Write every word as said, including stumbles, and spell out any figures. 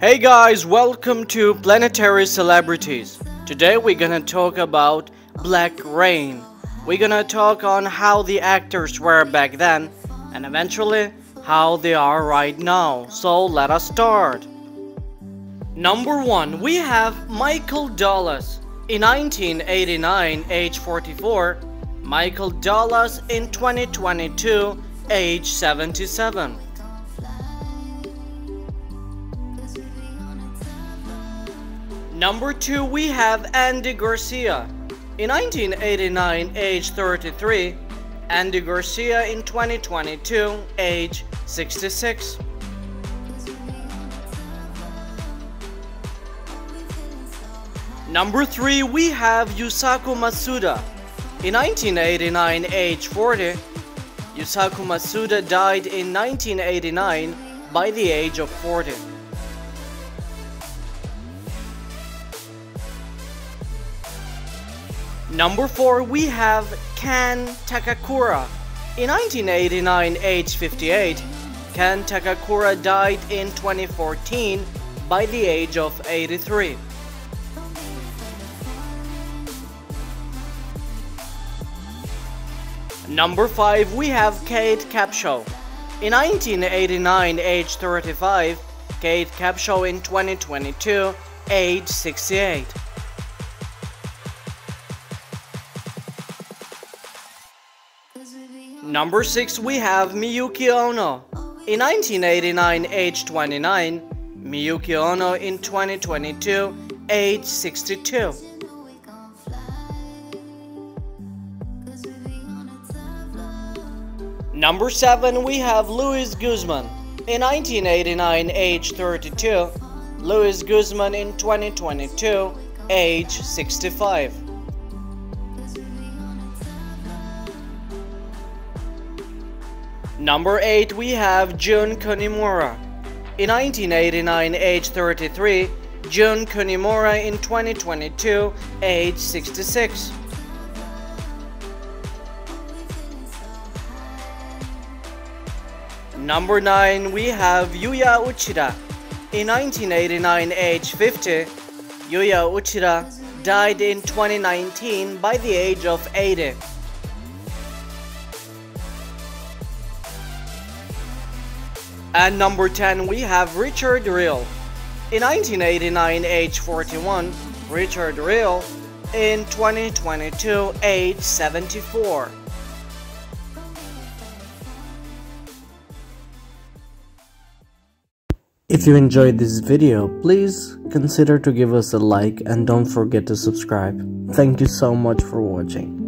Hey guys, welcome to Planetary Celebrities. Today we're gonna talk about Black Rain. We're gonna talk on how the actors were back then and eventually how they are right now. So let us start. Number one, we have Michael Douglas. In nineteen eighty-nine, age forty-four, Michael Douglas in twenty twenty-two, age seventy-seven. Number two, we have Andy Garcia. In nineteen eighty-nine, age thirty-three, Andy Garcia in twenty twenty-two, age sixty-six. Number three, we have Yusaku Matsuda. In nineteen eighty-nine, age forty, Yusaku Matsuda died in nineteen eighty-nine by the age of forty. Number four, we have Ken Takakura. In nineteen eighty-nine, age fifty-eight, Ken Takakura died in twenty fourteen by the age of eighty-three. Number five, we have Kate Capshaw. In nineteen eighty-nine, age thirty-five, Kate Capshaw in twenty twenty-two, age sixty-eight. Number six, we have Miyuki Ono. In nineteen eighty-nine, age twenty-nine, Miyuki Ono in twenty twenty-two, age sixty-two. Number seven, we have Luis Guzman. In nineteen eighty-nine, age thirty-two, Luis Guzman in twenty twenty-two, age sixty-five. Number eight, we have Jun Kunimura. In nineteen eighty-nine, age thirty-three, Jun Kunimura in twenty twenty-two, age sixty-six. Number nine, we have Yuya Uchida. In nineteen eighty-nine, age fifty, Yuya Uchida died in twenty nineteen by the age of eighty. And number ten, we have Richard Real. In nineteen eighty-nine, age forty-one, Richard Real in twenty twenty-two, age seventy-four. If you enjoyed this video, please consider to give us a like and don't forget to subscribe. Thank you so much for watching.